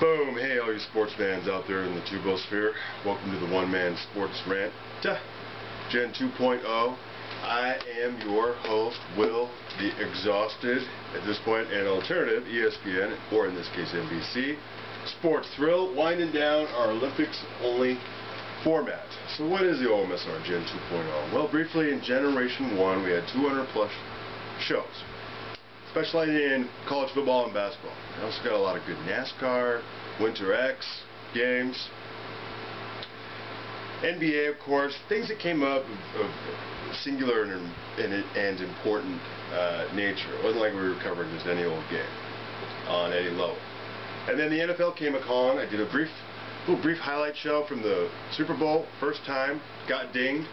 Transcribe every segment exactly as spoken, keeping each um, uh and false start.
Boom! Hey, all you sports fans out there in the Tubo sphere. Welcome to the One Man Sports Rant, Gen two point oh. I am your host, Will the Exhausted, at this point an alternative, E S P N, or in this case N B C, sports thrill, winding down our Olympics-only format. So what is the O M S R Gen two point oh? Well, briefly, in Generation one, we had two hundred plus shows, especially in college football and basketball. We also got a lot of good NASCAR, Winter X, games, N B A, of course, things that came up of, of singular and, and, and important uh, nature. It wasn't like we were covering just any old game on any level. And then the N F L came a con. I did a brief, little brief highlight show from the Super Bowl, first time, got dinged.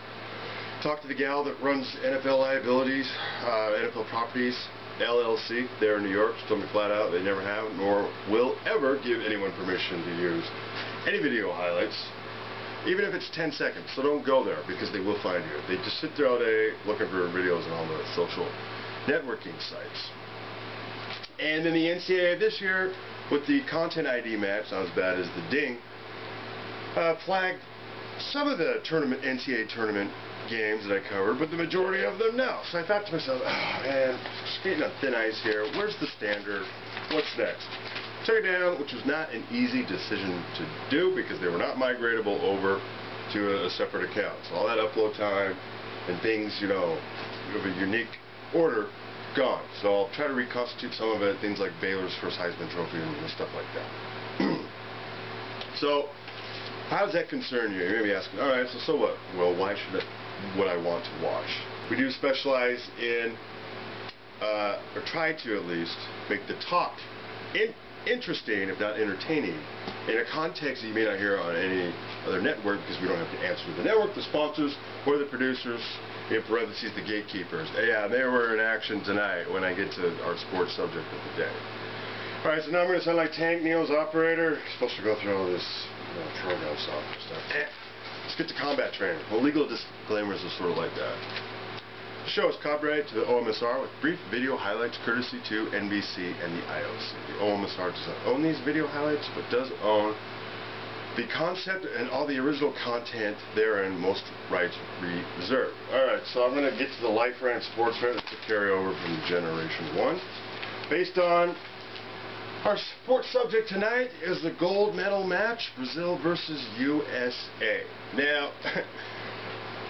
Talked to the gal that runs N F L liabilities, uh, N F L properties, L L C, there in New York. She told me flat out they never have nor will ever give anyone permission to use any video highlights, even if it's ten seconds. So don't go there, because they will find you. They just sit there all day looking for videos on all the social networking sites. And then the N C double A this year, with the content I D match, not as bad as the ding, uh, flagged some of the tournament N C double A tournament games that I covered, but the majority of them now. So I thought to myself, oh man, skating on thin ice here. Where's the standard? What's next? Took it down, which was not an easy decision to do, because they were not migratable over to a separate account. So all that upload time and things, you know, of a unique order, gone. So I'll try to reconstitute some of it, things like Baylor's first Heisman Trophy and stuff like that. So how does that concern you? You may be asking, all right, so so what? Well, why should I, what I want to watch? We do specialize in, uh, or try to at least, make the talk in interesting, if not entertaining, in a context that you may not hear on any other network, because we don't have to answer to the network, the sponsors, or the producers, in parentheses, the gatekeepers. Yeah, they were in action tonight when I get to our sports subject of the day. All right, so now I'm going to sound like Tank, Neil's operator. Supposed to go through all this you know, program software stuff. Eh. Let's get to combat training. Well, legal disclaimers are sort of like that. The show is copyrighted to the O M S R with brief video highlights courtesy to N B C and the I O C. The O M S R does not own these video highlights, but does own the concept and all the original content therein, most rights reserved. All right, so I'm going to get to the Life Rant Sports Rant. That's a carryover from Generation one. Based on our sports subject tonight is the gold medal match, Brazil versus U S A. Now,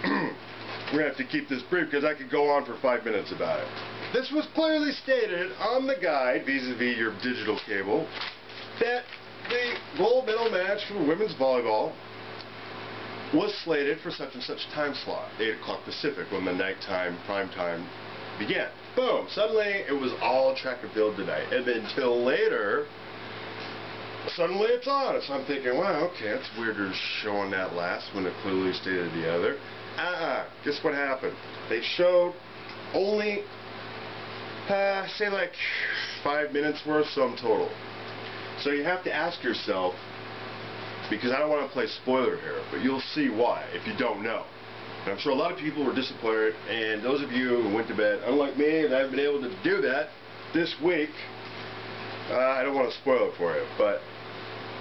we're going to have to keep this brief because I could go on for five minutes about it. This was clearly stated on the guide, vis-a-vis your digital cable, that the gold medal match for women's volleyball was slated for such and such time slot, eight o'clock Pacific, when the nighttime prime time began. Boom! Suddenly it was all track and field tonight, and then till later, suddenly it's on. So I'm thinking, wow, okay, it's weirder showing that last when it clearly stated the other. Uh-uh. Guess what happened? They showed only, uh, say like five minutes worth, some total. So you have to ask yourself, because I don't want to play spoiler here, but you'll see why if you don't know. And I'm sure a lot of people were disappointed, and those of you who went to bed, unlike me, and I haven't been able to do that this week, uh, I don't want to spoil it for you, but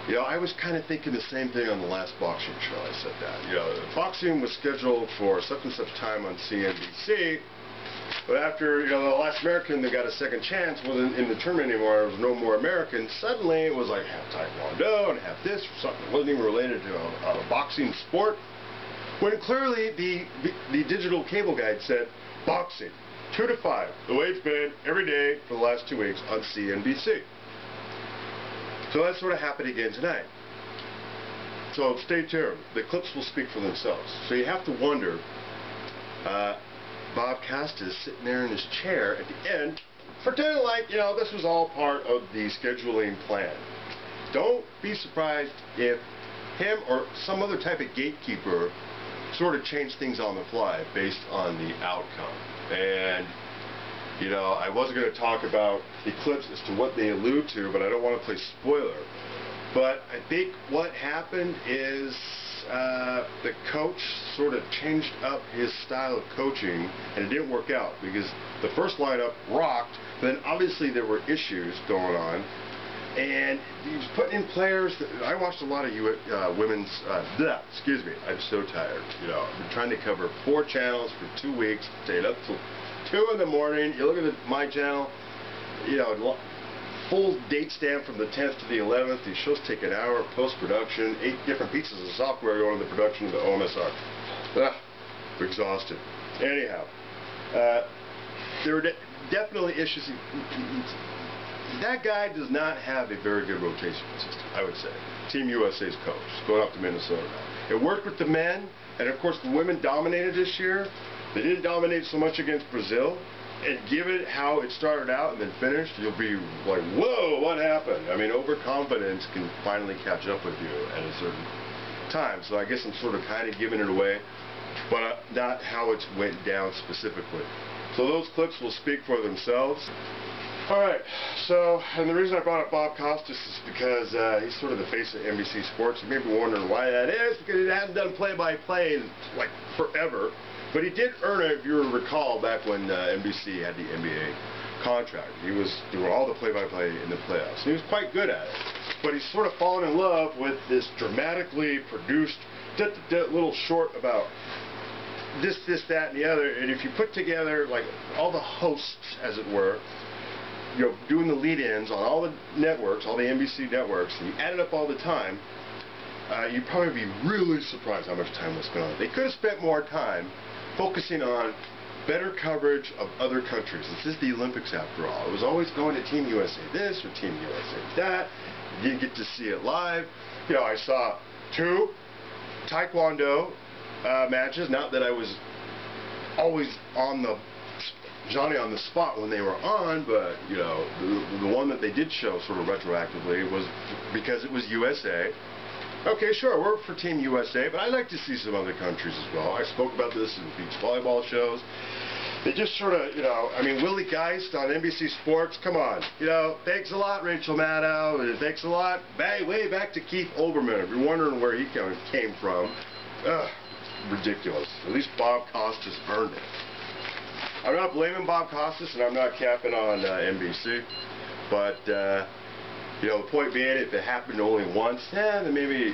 you know, I was kind of thinking the same thing on the last boxing show. I said that. You know, the boxing was scheduled for such and such time on C N B C, but after, you know, the last American that got a second chance wasn't in the tournament anymore, there was no more American, suddenly it was like half Taekwondo and half this, or something that wasn't even related to a, a boxing sport, when clearly the, the digital cable guide said, boxing, two to five, the way it's been every day for the last two weeks on C N B C. So that sort of happened again tonight. So stay tuned. The clips will speak for themselves. So you have to wonder, uh, Bob Costas sitting there in his chair at the end, pretending like, you know, this was all part of the scheduling plan. Don't be surprised if him or some other type of gatekeeper sort of changed things on the fly based on the outcome. And you know, I wasn't going to talk about the clips as to what they allude to, but I don't want to play spoiler. But I think what happened is uh, the coach sort of changed up his style of coaching, and it didn't work out because the first lineup rocked, but then obviously there were issues going on, and he's putting in players. That, I watched a lot of U uh, women's, uh, bleh, excuse me, I'm so tired, you know, I've been trying to cover four channels for two weeks, stayed up till two in the morning, you look at the, my channel, you know, full date stamp from the tenth to the eleventh, these shows take an hour, post-production, eight different pieces of software going to the production of the O M S R. Ugh, exhausted. Anyhow, uh, there were de definitely issues. That guy does not have a very good rotation system, I would say. Team U S A's coach, going off to Minnesota now. It worked with the men, and of course the women dominated this year. They didn't dominate so much against Brazil. And given how it started out and then finished, you'll be like, whoa, what happened? I mean, overconfidence can finally catch up with you at a certain time. So I guess I'm sort of kind of giving it away, but not how it went down specifically. So those clips will speak for themselves. All right, so, and the reason I brought up Bob Costas is because uh, he's sort of the face of N B C Sports. You may be wondering why that is, because he hasn't done play-by-play in, like, forever. But he did earn it, if you recall, back when uh, N B C had the N B A contract. He was doing all the play-by-play in the playoffs. And he was quite good at it. But he's sort of fallen in love with this dramatically produced d d d little short about this, this, that, and the other. And if you put together, like, all the hosts, as it were, you know, doing the lead-ins on all the networks, all the N B C networks, and you add it up all the time, uh, you'd probably be really surprised how much time was spent on it. They could have spent more time focusing on better coverage of other countries. This is the Olympics, after all. It was always going to Team U S A this or Team U S A that. You didn't get to see it live. You know, I saw two Taekwondo uh, matches. Not that I was always on the Johnny on the spot when they were on, but you know, the, the one that they did show sort of retroactively was because it was U S A. Okay, sure, we're for Team U S A, but I'd like to see some other countries as well. I spoke about this in beach volleyball shows. They just sort of, you know, I mean, Willie Geist on N B C Sports, come on. You know, thanks a lot, Rachel Maddow, and thanks a lot, way, way back to Keith Olbermann. If you're wondering where he came from, ugh, ridiculous. At least Bob Costas earned it. I'm not blaming Bob Costas, and I'm not capping on uh, N B C, but, uh, you know, the point being, if it happened only once, eh, then maybe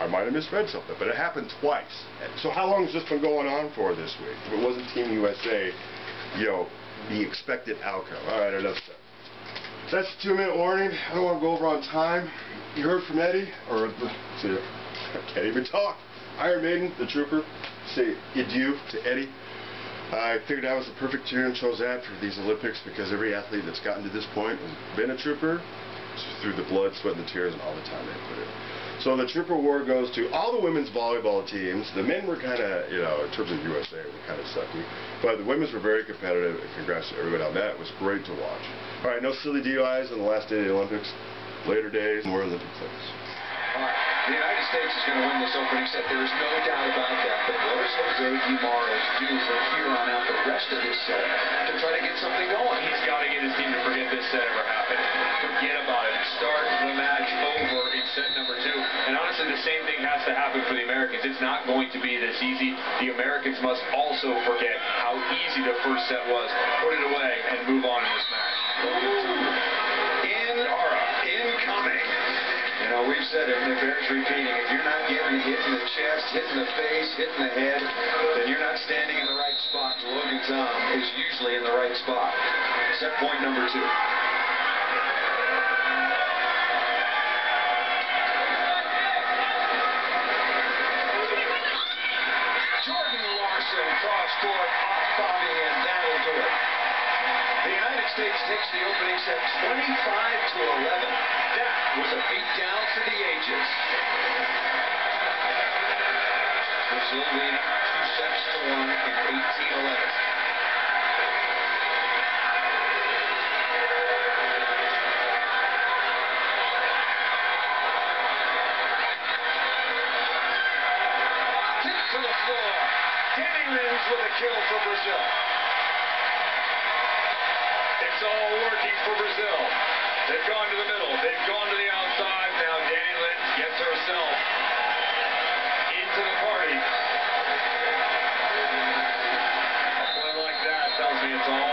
I might have misread something. But it happened twice. So how long has this been going on for this week? If it wasn't Team U S A, you know, the expected outcome. All right, enough said. That's a two-minute warning. I don't want to go over on time. You heard from Eddie, or the, see, I can't even talk. Iron Maiden, the Trooper, say adieu to Eddie. I figured that was the perfect tune and chose that for these Olympics because every athlete that's gotten to this point has been a Trooper. Through the blood, sweat, and the tears, and all the time they put in. So the Trooper Award goes to all the women's volleyball teams. The men were kind of, you know, in terms of U S A, were kind of sucky. But the women's were very competitive, and congrats to everybody on that. It was great to watch. All right, no silly D U Is on the last day of the Olympics. Later days, more Olympic things. All right, the United States is going to win this opening set. There is no doubt about that. But what is Sergio Marro's due from here on out the rest of this set to try to get something going? He's got to get his team to forget this set ever happened. Forget about it. Start the match over in set number two. And honestly, the same thing has to happen for the Americans. It's not going to be this easy. The Americans must also forget how easy the first set was. Put it away and move on in this match. In or incoming. You know, we've said it, and it bears repeating. If you're not getting hit in the chest, hit in the face, hit in the head, then you're not standing in the right spot. Logan Tom is usually in the right spot. Set point number two. Cross-court off Bobby, and that'll do it. The United States takes the opening set twenty-five to eleven. That was a beatdown for the ages. Brazil leading two sets to one in eighteen eleven. With a kill for Brazil. It's all working for Brazil. They've gone to the middle. They've gone to the outside. Now Danny Lynn gets herself into the party. A play like that tells me it's all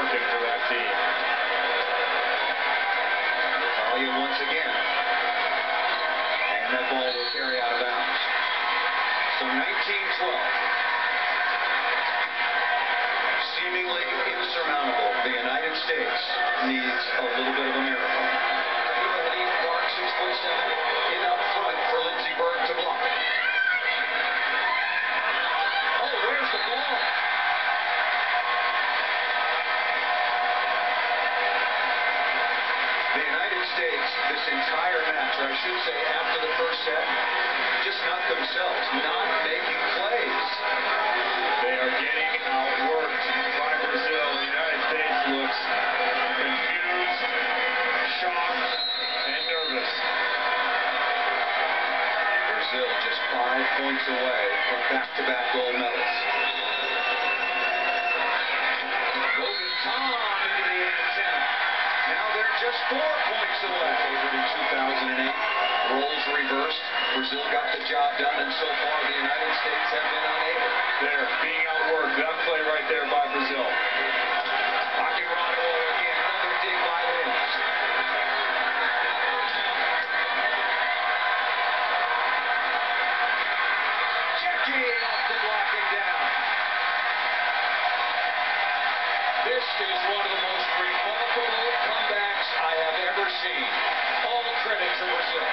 working for that team. Talia wants and that ball will carry out of bounds. So nineteen twelve, seemingly insurmountable, the United States needs a little bit of a miracle. In up front for Lindsey Berg to block. Oh, where's the ball? The United States, this entire match, or I should say after the first set, just not themselves, not making plays. They are getting outworked by Brazil. The United States looks confused, shocked, and nervous. Brazil just five points away from back-to-back gold medals. Logan Tom into the antenna. Now they're just four points away. Favored in two thousand eight. Roles reversed. Brazil got the job done, and so far the United States have been unable. They're being outworked. That play right there by Brazil. This is one of the most remarkable comebacks I have ever seen. All credit to Brazil.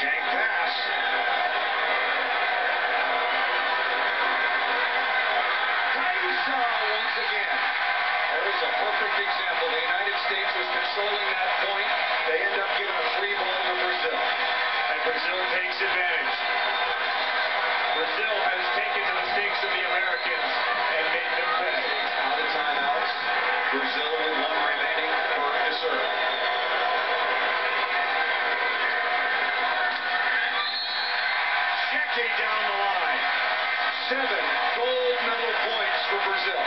Shank pass. Kaisa once again. That is a perfect example. The United States was controlling that point. They end up giving a free ball to Brazil. And Brazil takes advantage. Brazil has taken the mistakes of the Americans and made them pay. Out of timeouts, Brazil with one remaining for a serve. Cheque down the line. Seven gold medal points for Brazil.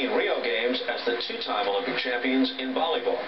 Rio Games as the two-time Olympic champions in volleyball.